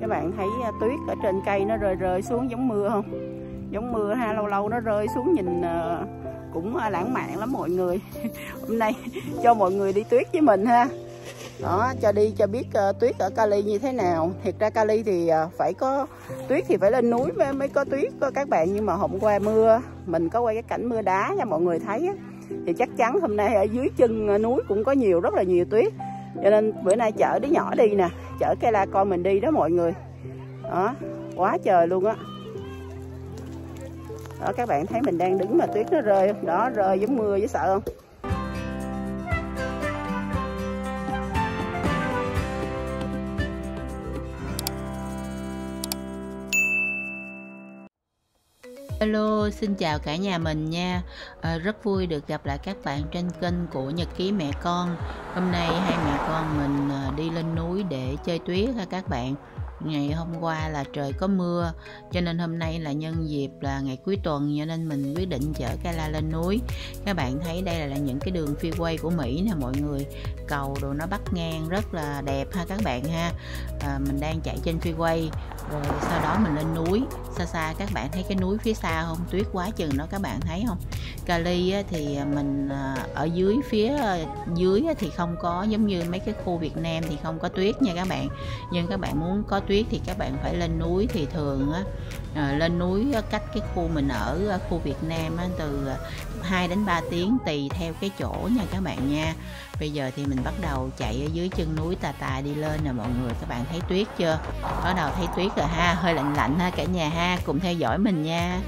Các bạn thấy tuyết ở trên cây nó rơi xuống giống mưa không? Giống mưa ha, lâu lâu nó rơi xuống nhìn cũng lãng mạn lắm mọi người. Hôm nay cho mọi người đi tuyết với mình ha. Đó, cho đi cho biết tuyết ở Cali như thế nào. Thiệt ra Cali thì phải có tuyết thì phải lên núi mới có tuyết các bạn. Nhưng mà hôm qua mưa, mình có quay cái cảnh mưa đá cho mọi người thấy á, thì chắc chắn hôm nay ở dưới chân núi cũng có nhiều, rất là nhiều tuyết. Cho nên bữa nay chở đứa nhỏ đi nè, chở Kayla con mình đi đó mọi người. Đó, quá trời luôn á. Đó, các bạn thấy mình đang đứng mà tuyết nó rơi không? Đó, rơi giống mưa, dễ sợ không? Hello, xin chào cả nhà mình nha. Rất vui được gặp lại các bạn trên kênh của Nhật ký mẹ con. Hôm nay hai mẹ con mình đi lên núi để chơi tuyết ha các bạn. Ngày hôm qua là trời có mưa, cho nên hôm nay là nhân dịp là ngày cuối tuần, cho nên mình quyết định chở Kayla lên núi. Các bạn thấy đây là những cái đường freeway của Mỹ nè mọi người. Cầu đồ nó bắt ngang rất là đẹp ha các bạn ha. Mình đang chạy trên freeway, rồi sau đó mình lên núi. Xa xa các bạn thấy cái núi phía xa không? Tuyết quá chừng đó các bạn thấy không? Cali thì mình ở dưới, phía dưới thì không có, giống như mấy cái khu Việt Nam thì không có tuyết nha các bạn. Nhưng các bạn muốn có tuyết thì các bạn phải lên núi, thì thường lên núi cách cái khu mình ở, khu Việt Nam từ 2 đến 3 tiếng tùy theo cái chỗ nha các bạn nha. Bây giờ thì mình bắt đầu chạy ở dưới chân núi tà tà đi lên nè mọi người. Các bạn thấy tuyết chưa? Bắt đầu thấy tuyết rồi ha, hơi lạnh lạnh ha cả nhà ha, cùng theo dõi mình nha.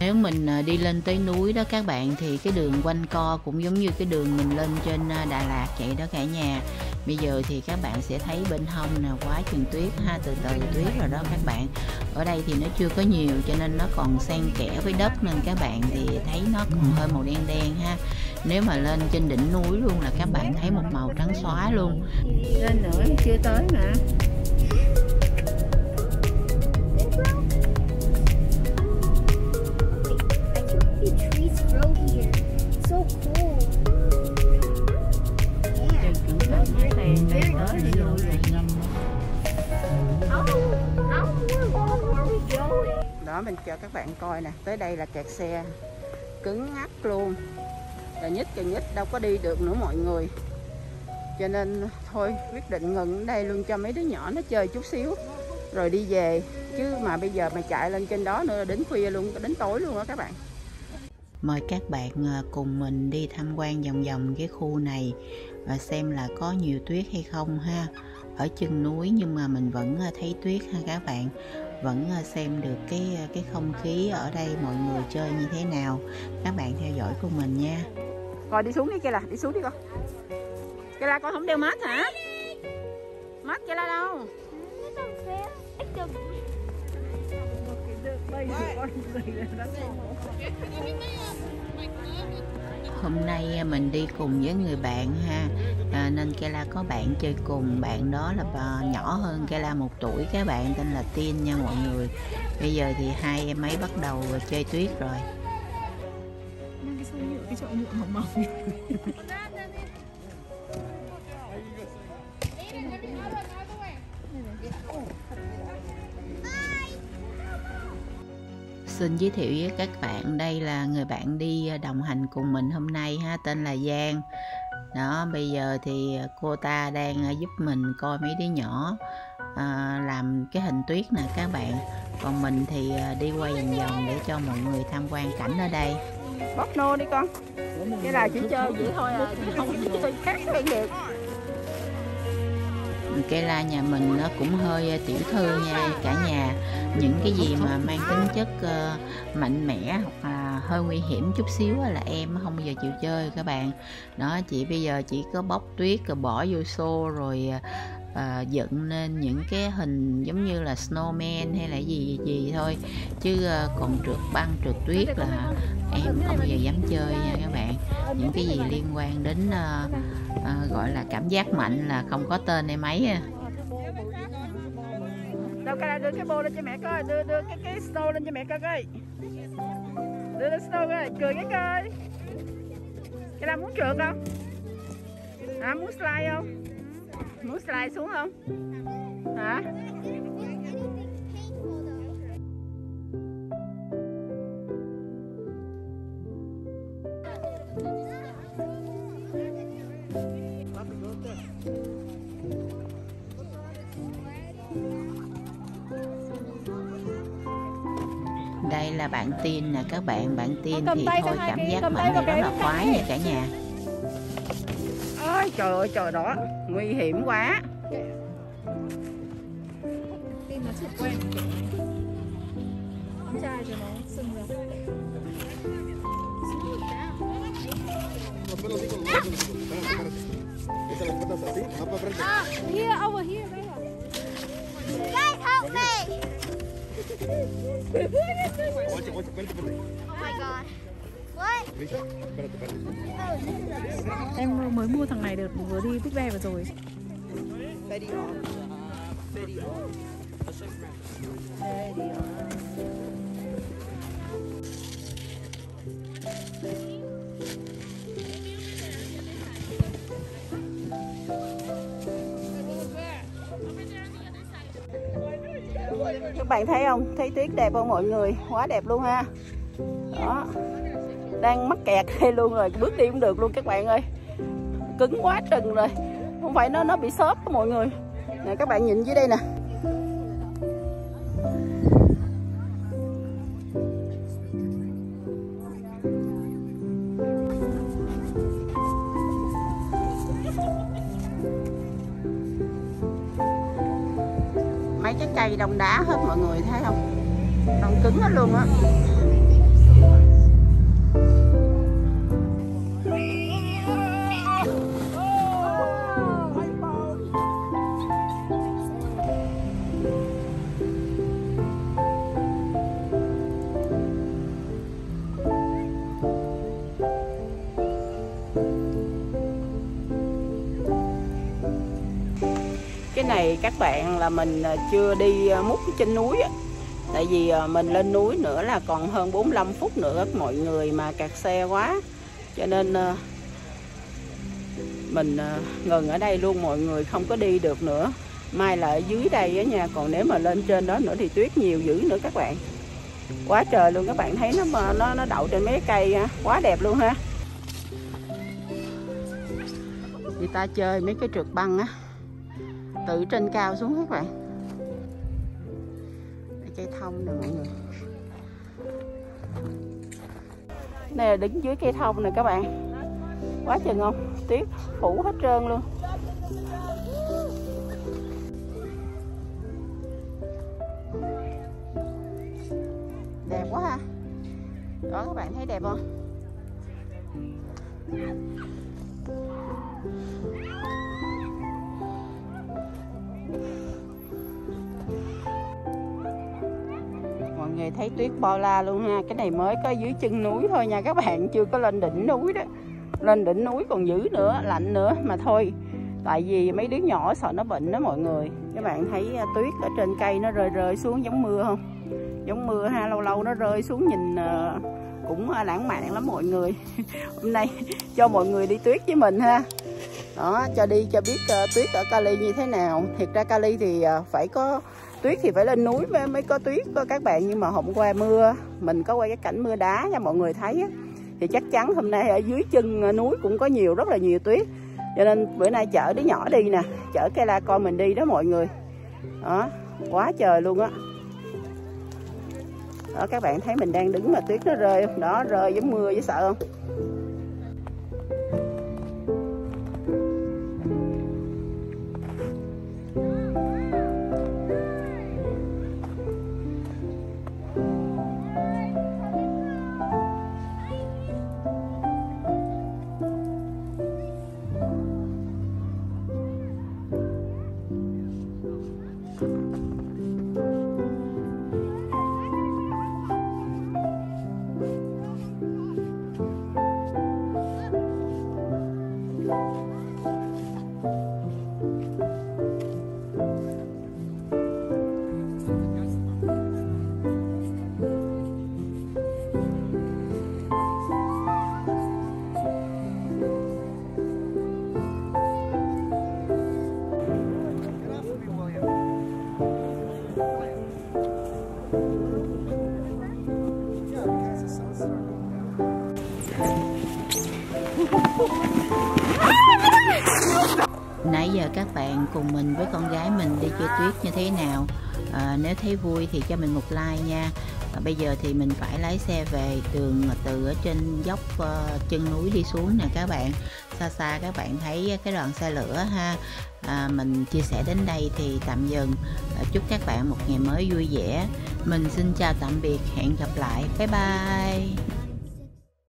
Nếu mình đi lên tới núi đó các bạn thì cái đường quanh co cũng giống như cái đường mình lên trên Đà Lạt vậy đó cả nhà. Bây giờ thì các bạn sẽ thấy bên hông là quá chừng tuyết ha, từ từ tuyết rồi đó các bạn. Ở đây thì nó chưa có nhiều cho nên nó còn xen kẽ với đất, nên các bạn thì thấy nó còn hơi màu đen đen ha. Nếu mà lên trên đỉnh núi luôn là các bạn thấy một màu trắng xóa luôn. Lên nữa chưa tới mà. Đó, mình cho các bạn coi nè, tới đây là kẹt xe cứng ngắc luôn, là nhích đâu có đi được nữa mọi người. Cho nên thôi quyết định ngừng ở đây luôn cho mấy đứa nhỏ nó chơi chút xíu rồi đi về, chứ mà bây giờ mà chạy lên trên đó nữa đến khuya luôn, đến tối luôn đó các bạn. Mời các bạn cùng mình đi tham quan vòng vòng cái khu này và xem là có nhiều tuyết hay không ha. Ở chân núi nhưng mà mình vẫn thấy tuyết ha các bạn, vẫn xem được cái không khí ở đây mọi người chơi như thế nào. Các bạn theo dõi cùng mình nha. Coi đi xuống đi Kayla, đi xuống đi con. Kayla con không đeo mát hả? Mát Kayla đâu? Hôm nay mình đi cùng với người bạn ha, nên Kayla có bạn chơi cùng. Bạn đó là nhỏ hơn Kayla 1 tuổi, các bạn tên là Tin nha mọi người. Bây giờ thì hai em ấy bắt đầu chơi tuyết rồi. Cái chậu nhựa mỏng mỏng. Xin giới thiệu với các bạn, đây là người bạn đi đồng hành cùng mình hôm nay ha, tên là Giang. Đó, bây giờ thì cô ta đang giúp mình coi mấy đứa nhỏ làm cái hình tuyết nè các bạn. Còn mình thì đi quay vòng vòng để cho mọi người tham quan cảnh ở đây. Bóp nô đi con. Cái là chỉ chơi vậy thôi à, chứ không chơi khác được. Kayla nhà mình nó cũng hơi tiểu thư nha cả nhà. Những cái gì mà mang tính chất mạnh mẽ hoặc là hơi nguy hiểm chút xíu là em không bao giờ chịu chơi các bạn. Đó, chị bây giờ chỉ có bóc tuyết rồi bỏ vô xô rồi dựng nên những cái hình giống như là snowman hay là gì thôi. Chứ còn trượt băng, trượt tuyết là em không bao giờ dám chơi nha các bạn. Những cái gì liên quan đến gọi là cảm giác mạnh là không có tên em ấy. Đâu cái đưa cái bô lên cho mẹ coi, đưa cái snow lên cho mẹ coi coi. Đưa cái snow coi, cười cái coi. Cái là muốn trượt không? À, muốn slide không? Muốn slide xuống không? Hả? Đây là bạn Tin nè các bạn. Bạn Tin thì thôi cảm giác mạnh thì rất là khoái nha cả nhà. Ôi trời ơi trời đó, nguy hiểm quá. Tin nó chưa quen. Ông trai cho nó sưng rồi. Here, over here, right here. Guys, help me! Oh my god. What? Em mới mua thằng này được, vừa đi Big Bear vừa rồi. Các bạn thấy không? Thấy tuyết đẹp không mọi người? Quá đẹp luôn ha. Đó. Đang mắc kẹt đây luôn rồi, bước đi cũng được luôn các bạn ơi. Cứng quá chừng rồi. Không phải nó bị xốp đó mọi người. Nè các bạn nhìn dưới đây nè. Mấy cái cây đông đá hết mọi người thấy không? Đông cứng hết luôn á. Cái này các bạn là mình chưa đi múc trên núi á. Tại vì mình lên núi nữa là còn hơn 45 phút nữa mọi người, mà kẹt xe quá. Cho nên mình ngừng ở đây luôn mọi người, không có đi được nữa. Mai là ở dưới đây á nha, còn nếu mà lên trên đó nữa thì tuyết nhiều dữ nữa các bạn. Quá trời luôn, các bạn thấy nó đậu trên mấy cây á, quá đẹp luôn ha. Người ta chơi mấy cái trượt băng á, từ trên cao xuống hết vậy. Cây thông nè mọi người. Đây là đứng dưới cây thông nè các bạn. Quá chừng không? Tuyết phủ hết trơn luôn. Đẹp quá ha. Đó các bạn thấy đẹp không? Người thấy tuyết bao la luôn ha. Cái này mới có dưới chân núi thôi nha các bạn, chưa có lên đỉnh núi đó. Lên đỉnh núi còn dữ nữa, lạnh nữa mà thôi. Tại vì mấy đứa nhỏ sợ nó bệnh đó mọi người. Các bạn thấy tuyết ở trên cây nó rơi xuống giống mưa không? Giống mưa ha, lâu lâu nó rơi xuống nhìn cũng lãng mạn lắm mọi người. Hôm nay cho mọi người đi tuyết với mình ha. Đó, cho đi cho biết tuyết ở Cali như thế nào. Thiệt ra Cali thì phải có tuyết thì phải lên núi mới có tuyết các bạn. Nhưng mà hôm qua mưa, mình có quay cái cảnh mưa đá nha mọi người thấy á. Thì chắc chắn hôm nay ở dưới chân núi cũng có nhiều, rất là nhiều tuyết. Cho nên bữa nay chở đứa nhỏ đi nè, chở Kayla con mình đi đó mọi người. Đó, quá trời luôn á. Đó. Đó các bạn thấy mình đang đứng mà tuyết nó rơi không? Đó, rơi giống mưa với sợ không? Nãy giờ các bạn cùng mình với con gái mình đi chơi tuyết như thế nào. Nếu thấy vui thì cho mình một like nha. Bây giờ thì mình phải lái xe về, đường từ ở trên dốc chân núi đi xuống nè các bạn. Xa xa các bạn thấy cái đoàn xe lửa ha. Mình chia sẻ đến đây thì tạm dừng. Chúc các bạn một ngày mới vui vẻ. Mình xin chào tạm biệt, hẹn gặp lại, bye bye.